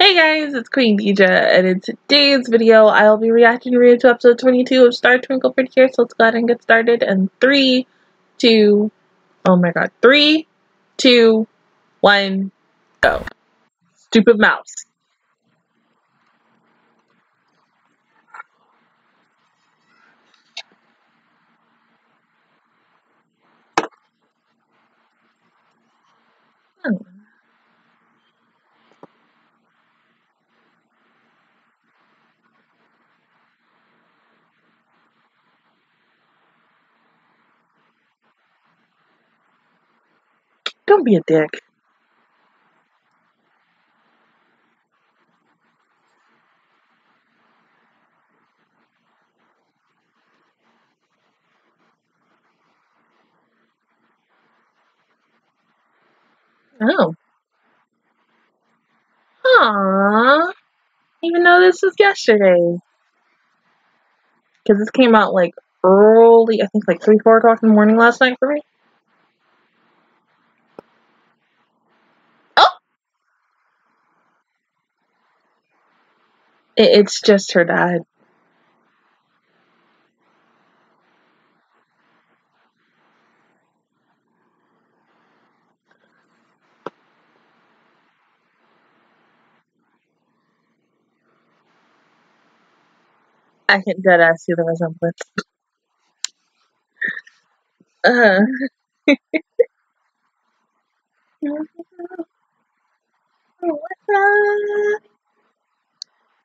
Hey guys, it's Queen Deja, and in today's video, I'll be reacting to episode 22 of Star Twinkle Pretty Cure, so let's go ahead and get started. And 3, 2, 1, go. Stupid mouse. Hmm. Don't be a dick. Oh. Aww. Even though this was yesterday. Because this came out like early, I think like 3, 4 o'clock in the morning last night for me. It's just her dad. I can deadass see the resemblance. What's up?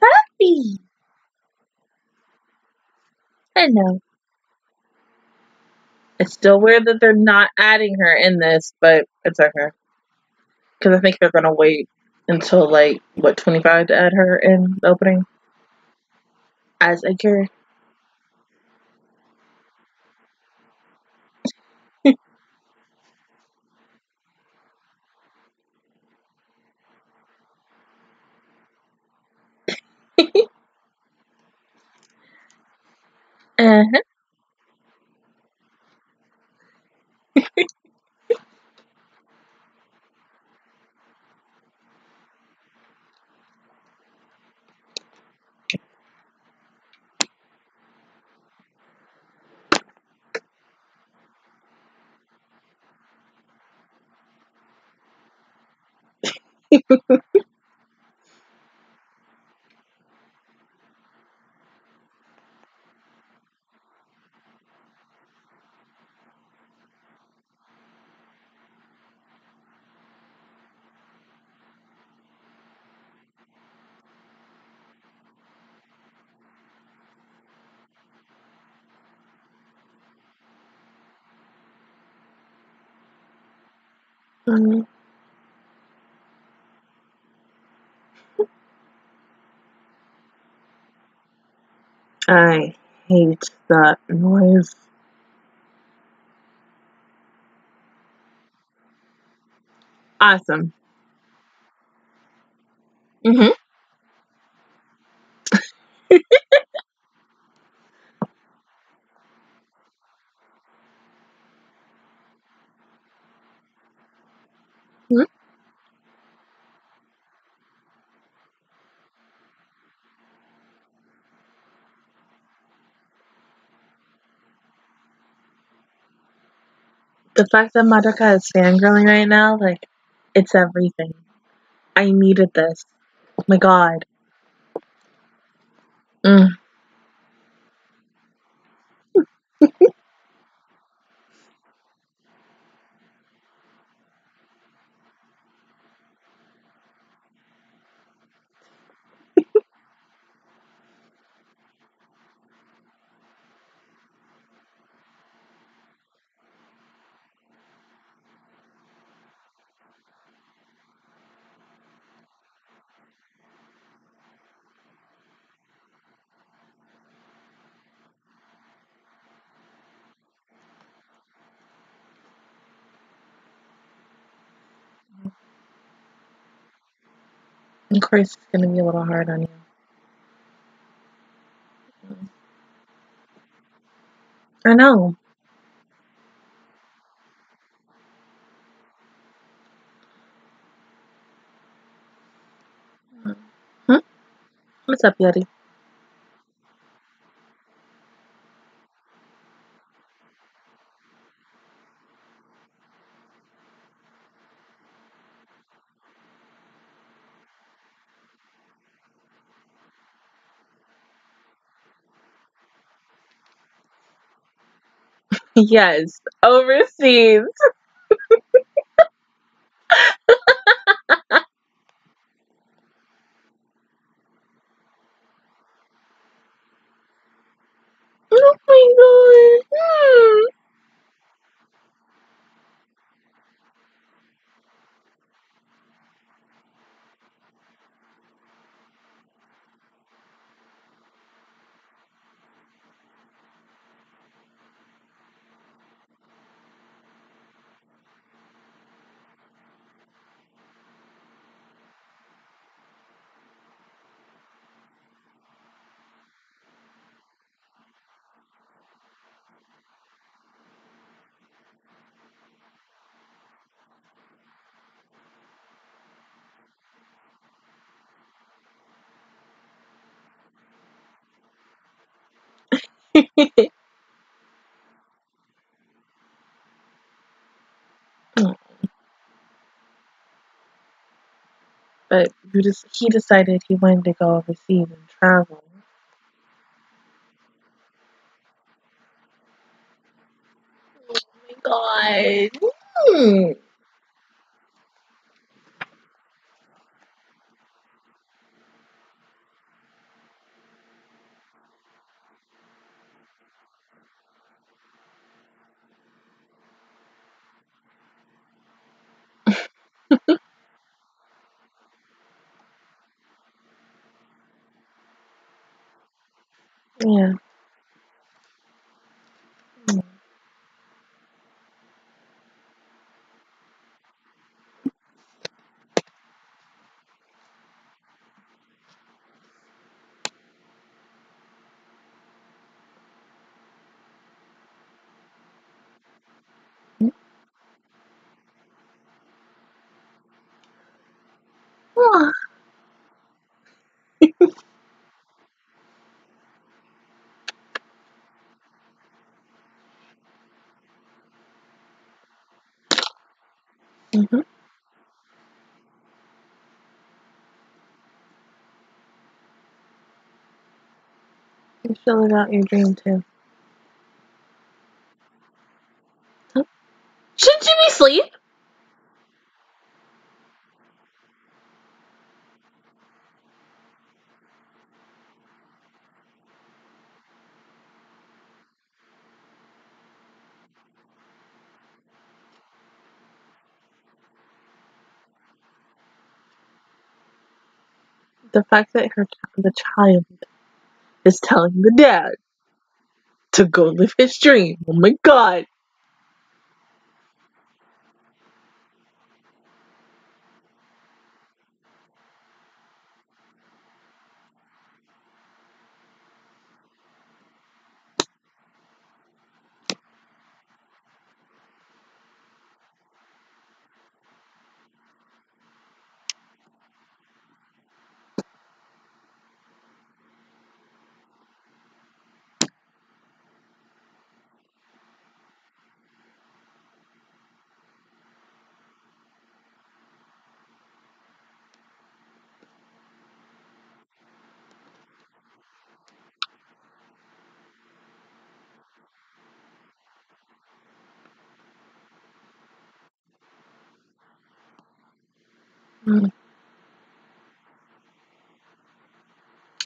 Puppy. I know. It's still weird that they're not adding her in this, but it's okay. Because I think they're going to wait until, like, what, 25 to add her in the opening? As a cure. I hate that noise. Awesome. hmm The fact that Madoka is fangirling right now, like, it's everything. I needed this. Oh my god. Mm. Of course, it's going to be a little hard on you. I know. Hmm? What's up, Yatty? Yes, overseas. Oh my god. But he decided he wanted to go overseas and travel. Oh my god. Yeah. Mm. Oh. Mm-hmm. You should live out your dream too. Huh? Shouldn't you be asleep? The fact that the child is telling the dad to go live his dream. Oh my god.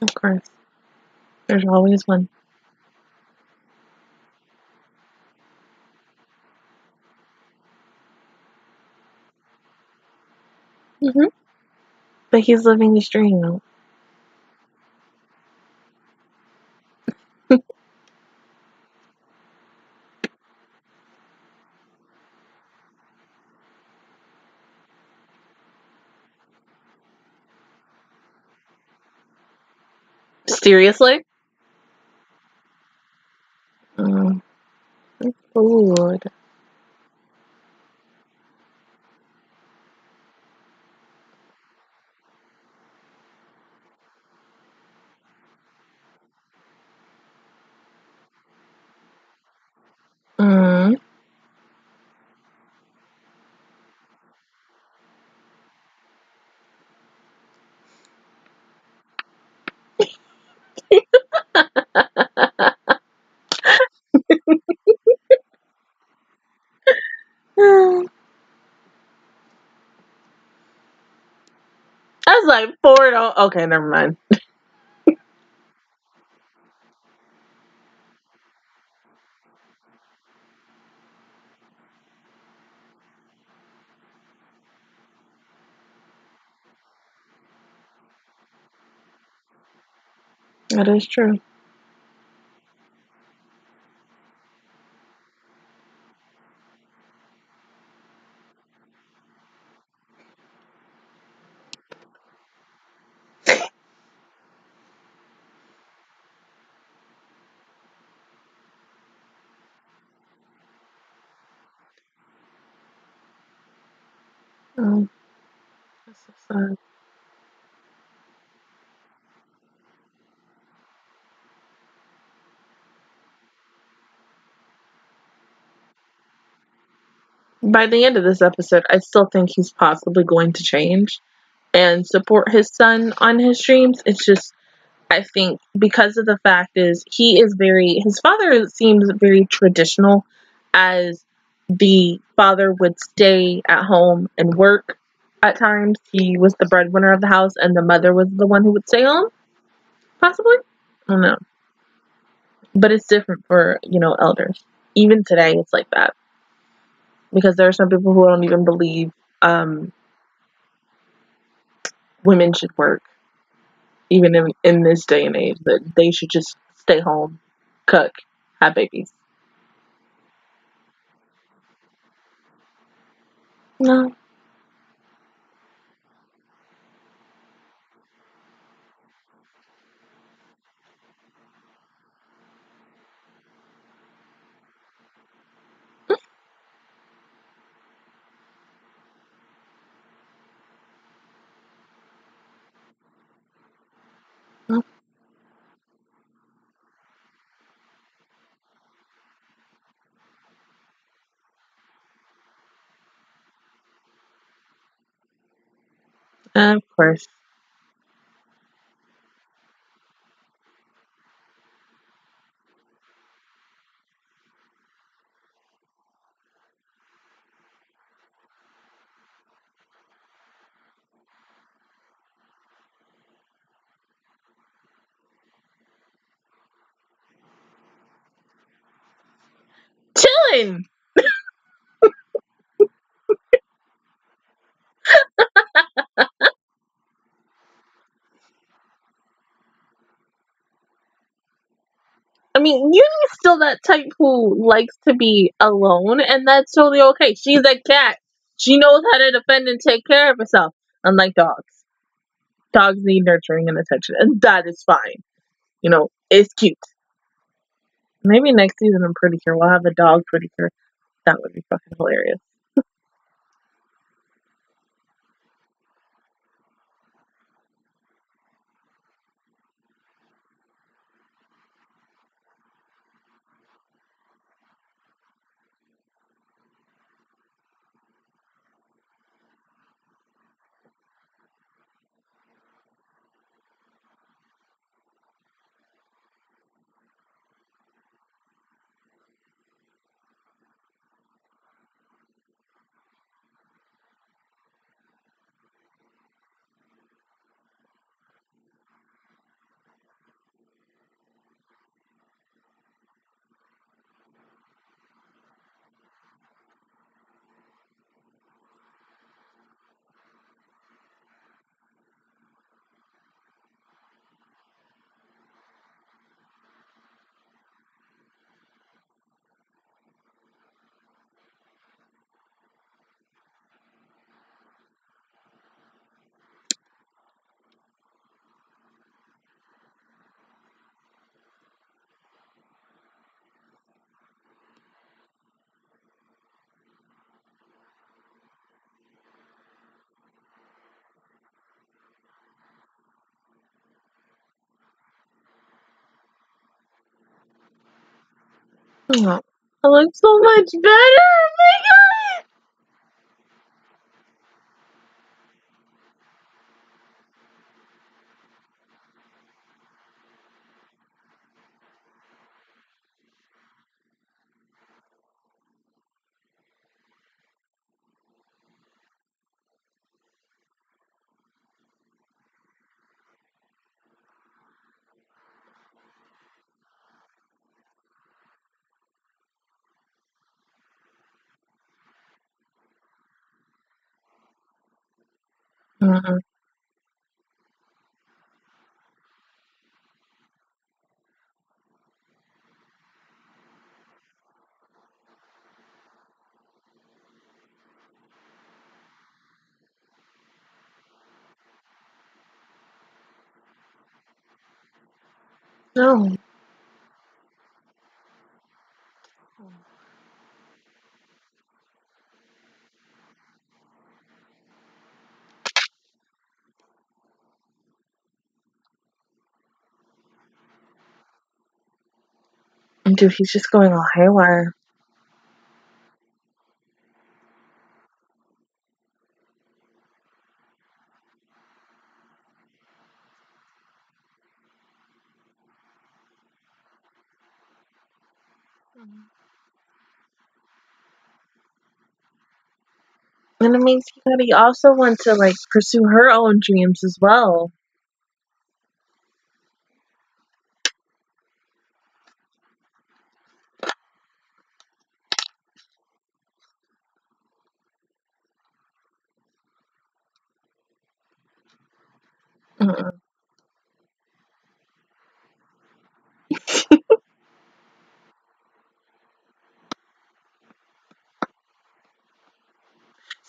Of course. There's always one. Mm-hmm. But he's living his dream though. Seriously? Oh, Lord. Like four. Okay, never mind. That is true. That's so sad. By the end of this episode, I still think he's possibly going to change and support his son on his dreams. It's just, I think because of the fact is he is very, his father seems very traditional, as the father would stay at home and work. At times, he was the breadwinner of the house, and the mother was the one who would stay home, possibly? I don't know. But it's different for, you know, elders. Even today, it's like that. Because there are some people who don't even believe women should work. Even in this day and age, that they should just stay home, cook, have babies. No. Of course. Chilling. I mean, Uni's still that type who likes to be alone, and that's totally okay. She's a cat. She knows how to defend and take care of herself, unlike dogs. Dogs need nurturing and attention, and that is fine. You know, it's cute. Maybe next season I'm pretty sure we'll have a dog pretty cure. That would be fucking hilarious. I look so much better. Oh my God. Mm-hmm. No. Dude, he's just going all haywire. And it means that he also wants to like pursue her own dreams as well.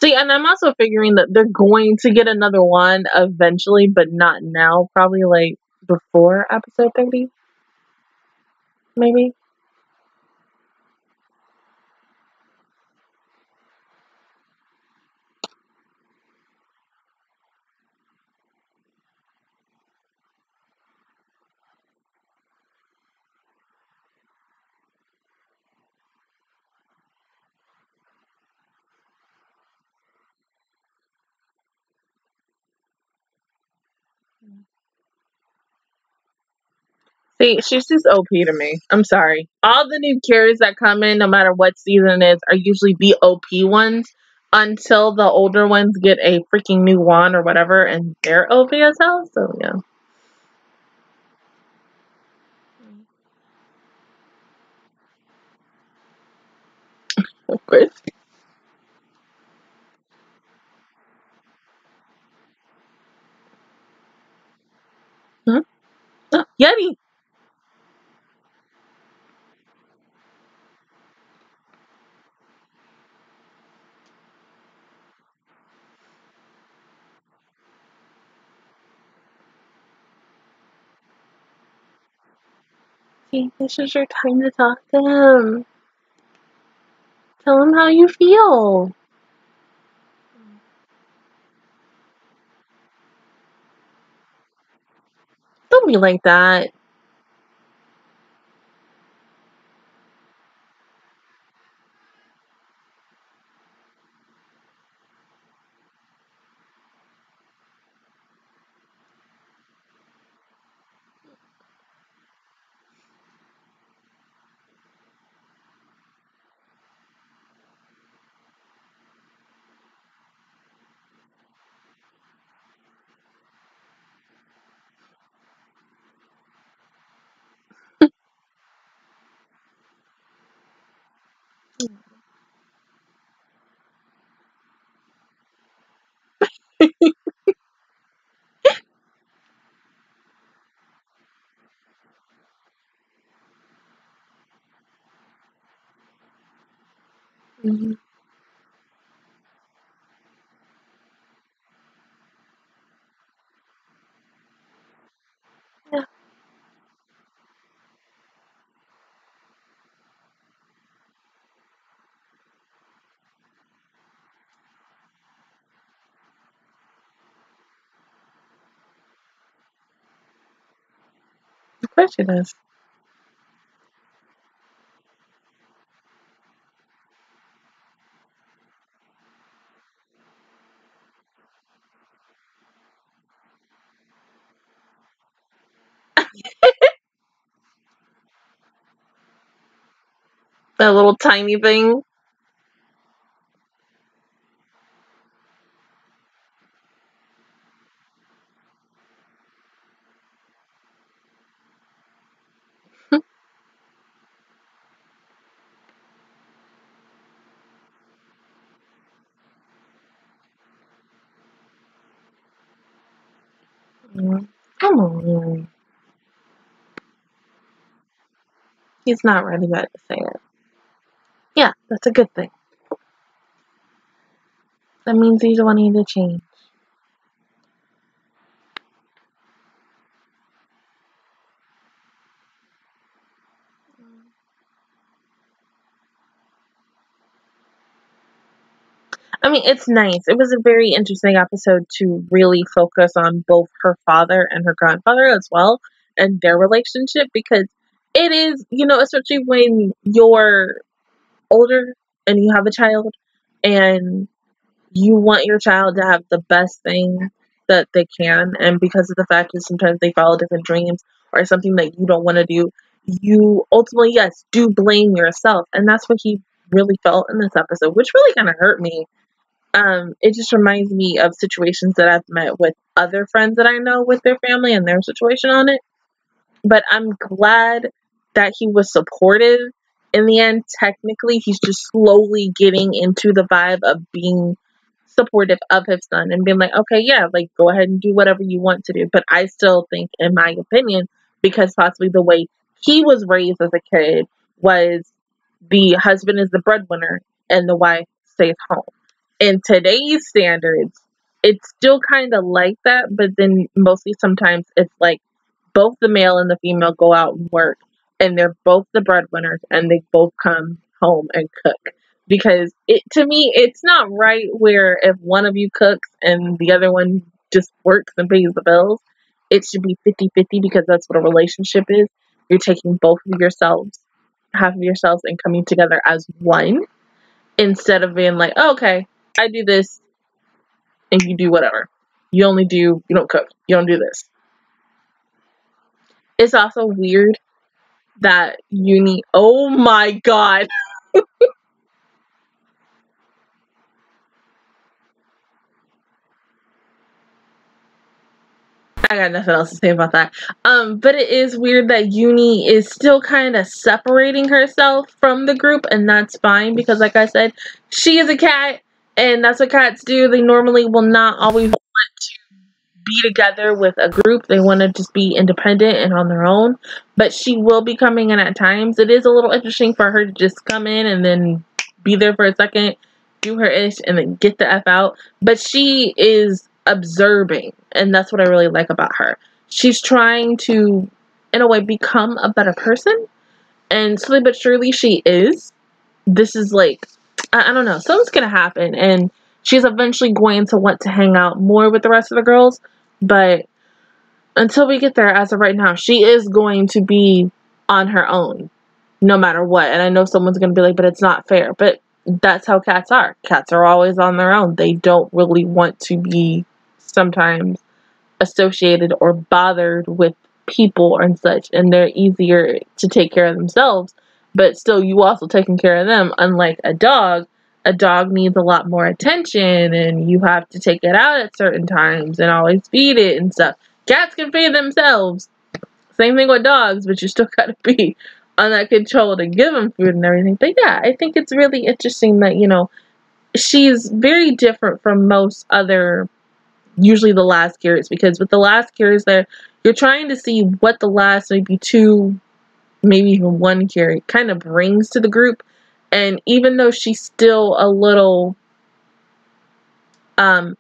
See, and I'm also figuring that they're going to get another one eventually, but not now. Probably like before episode 30, maybe. See, she's just OP to me. I'm sorry. All the new characters that come in, no matter what season it is, are usually OP ones until the older ones get a freaking new wand or whatever, and they're OP as hell. So, yeah. Of course. Huh? Oh, Yatty! This is your time to talk to him. Tell him how you feel. Don't be like that. Mm-hmm. Yeah. Of course it is. That little tiny thing. Come on. He's not ready yet to say it. Yeah, that's a good thing. That means he's wanting to change. I mean, it's nice. It was a very interesting episode to really focus on both her father and her grandfather as well, and their relationship, because it is, you know, especially when you're older and you have a child and you want your child to have the best thing that they can, and because of the fact that sometimes they follow different dreams or something that you don't want to do, you ultimately, yes, do blame yourself. And that's what he really felt in this episode, which really kind of hurt me. It just reminds me of situations that I've met with other friends that I know with their family and their situation on it. But I'm glad that he was supportive. In the end, technically, he's just slowly getting into the vibe of being supportive of his son and being like, okay, yeah, like, go ahead and do whatever you want to do. But I still think, in my opinion, because possibly the way he was raised as a kid was the husband is the breadwinner and the wife stays home. In today's standards, it's still kind of like that, but then mostly sometimes it's like both the male and the female go out and work, and they're both the breadwinners, and they both come home and cook. Because it, to me, it's not right where if one of you cooks and the other one just works and pays the bills, it should be 50-50, because that's what a relationship is. You're taking both of yourselves, half of yourselves, and coming together as one, instead of being like, oh, okay, I do this and you do whatever. You don't cook, you don't do this. It's also weird that Uni, oh my god. I got nothing else to say about that. But it is weird that Uni is still kind of separating herself from the group, and that's fine, because like I said, she is a cat, and that's what cats do. They normally will not always want to be together with a group. They want to just be independent and on their own. But she will be coming in at times. It is a little interesting for her to just come in and then be there for a second, do her ish, and then get the F out. But she is observing, and that's what I really like about her. She's trying to, in a way, become a better person, and slowly but surely she is. This is like, I don't know, something's gonna happen, and she's eventually going to want to hang out more with the rest of the girls, but until we get there, as of right now, she is going to be on her own, no matter what. And I know someone's gonna be like, but it's not fair, but that's how cats are. Cats are always on their own. They don't really want to be sometimes associated or bothered with people and such, and they're easier to take care of themselves, but still you also taking care of them. Unlike a dog, a dog needs a lot more attention, and you have to take it out at certain times and always feed it and stuff. Cats can feed themselves. Same thing with dogs, but you still gotta be on that control to give them food and everything. But yeah, I think it's really interesting that, you know, she's very different from most other, usually the last cures, because with the last cures there, you're trying to see what the last maybe two, maybe even one cure kind of brings to the group. And even though she's still a little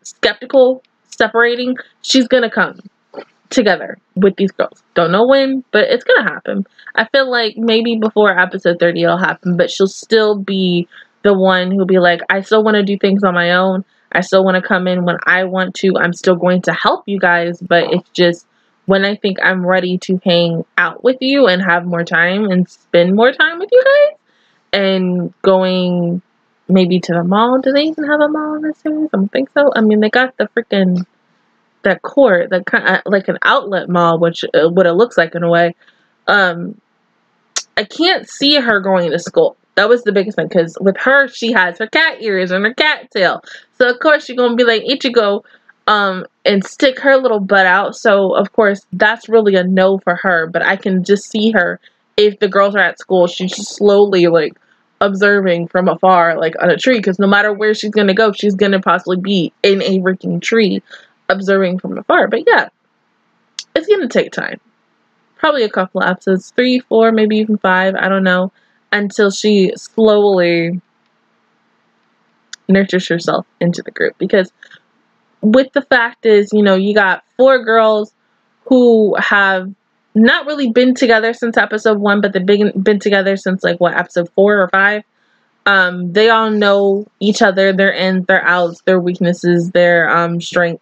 skeptical, separating, she's going to come together with these girls. Don't know when, but it's going to happen. I feel like maybe before episode 30 it'll happen, but she'll still be the one who'll be like, I still want to do things on my own. I still want to come in when I want to. I'm still going to help you guys, but it's just when I think I'm ready to hang out with you and have more time and spend more time with you guys. And going maybe to the mall. Do they even have a mall in this series? I don't think so. I mean, they got the freaking, that court, that kind of like an outlet mall, which what it looks like in a way. I can't see her going to school. That was the biggest thing, because with her, she has her cat ears and her cat tail. So, of course, she's going to be like Ichigo and stick her little butt out. So, of course, that's really a no for her. But I can just see her, if the girls are at school, she's just slowly, like, observing from afar, like, on a tree. Because no matter where she's going to go, she's going to possibly be in a freaking tree observing from afar. But, yeah, it's going to take time. Probably a couple of episodes, 3, 4, maybe even 5, I don't know, until she slowly nurtures herself into the group. Because with the fact is, you know, you got 4 girls who have not really been together since episode 1, but they've been together since, like, what, episode 4 or 5? They all know each other, their ins, their outs, their weaknesses, their strengths.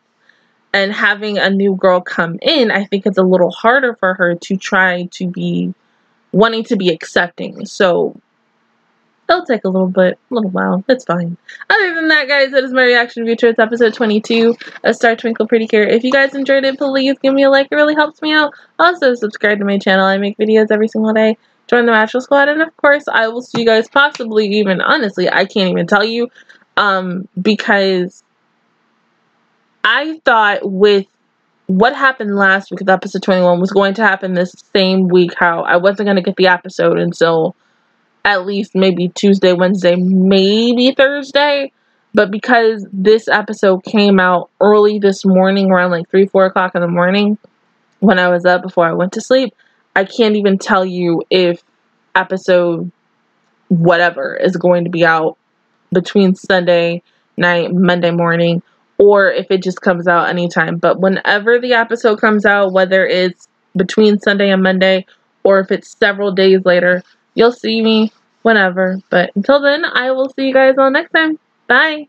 And having a new girl come in, I think it's a little harder for her to try to be wanting to be accepting. So it'll take a little while. It's fine. Other than that, guys, that is my reaction review towards episode 22 of Star Twinkle Pretty Cure. If you guys enjoyed it, please give me a like. It really helps me out. Also, subscribe to my channel. I make videos every single day. Join the Magical Squad. And, of course, I will see you guys possibly even, honestly, I can't even tell you, because I thought with what happened last week with episode 21 was going to happen this same week, how I wasn't going to get the episode until at least maybe Tuesday, Wednesday, maybe Thursday. But because this episode came out early this morning, around like 3, 4 o'clock in the morning, when I was up before I went to sleep, I can't even tell you if episode whatever is going to be out between Sunday night, Monday morning, or if it just comes out anytime. But whenever the episode comes out, whether it's between Sunday and Monday, or if it's several days later, you'll see me whenever. But until then, I will see you guys all next time. Bye!